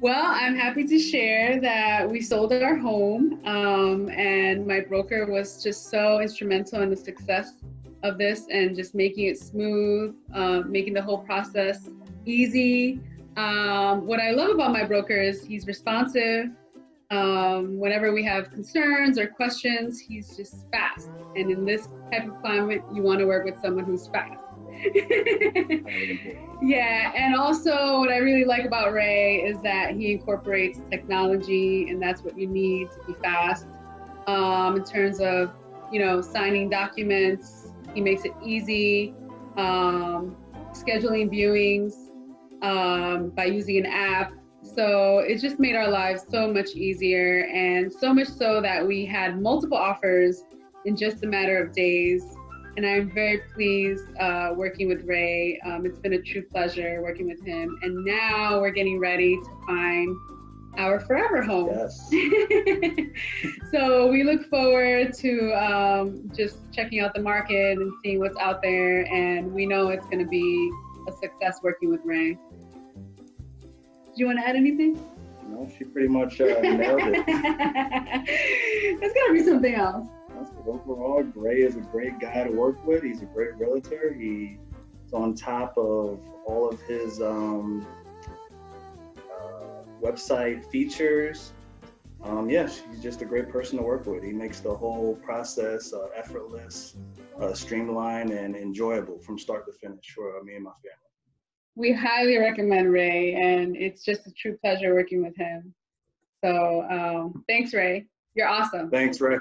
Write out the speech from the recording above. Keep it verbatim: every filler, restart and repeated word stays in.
Well, I'm happy to share that we sold our home, um, and my broker was just so instrumental in the success of this and just making it smooth, uh, making the whole process easy. Um, what I love about my broker is he's responsive. Um, whenever we have concerns or questions, he's just fast. And in this type of climate, you want to work with someone who's fast. Yeah, and also what I really like about Ray is that he incorporates technology, and that's what you need to be fast. Um, in terms of, you know, signing documents, he makes it easy. Um, scheduling viewings um, by using an app. So it just made our lives so much easier, and so much so that we had multiple offers in just a matter of days. And I'm very pleased uh, working with Ray. Um, it's been a true pleasure working with him. And now we're getting ready to find our forever home. Yes. So we look forward to um, just checking out the market and seeing what's out there. And we know it's going to be a success working with Ray. Do you want to add anything? No, she pretty much uh, nailed it. There's got to be something else. Overall, Ray is a great guy to work with. He's a great realtor. He's on top of all of his um, uh, website features. Um, yeah, he's just a great person to work with. He makes the whole process uh, effortless, uh, streamlined, and enjoyable from start to finish for me and my family. We highly recommend Ray, and it's just a true pleasure working with him. So um, thanks, Ray. You're awesome. Thanks, Ray.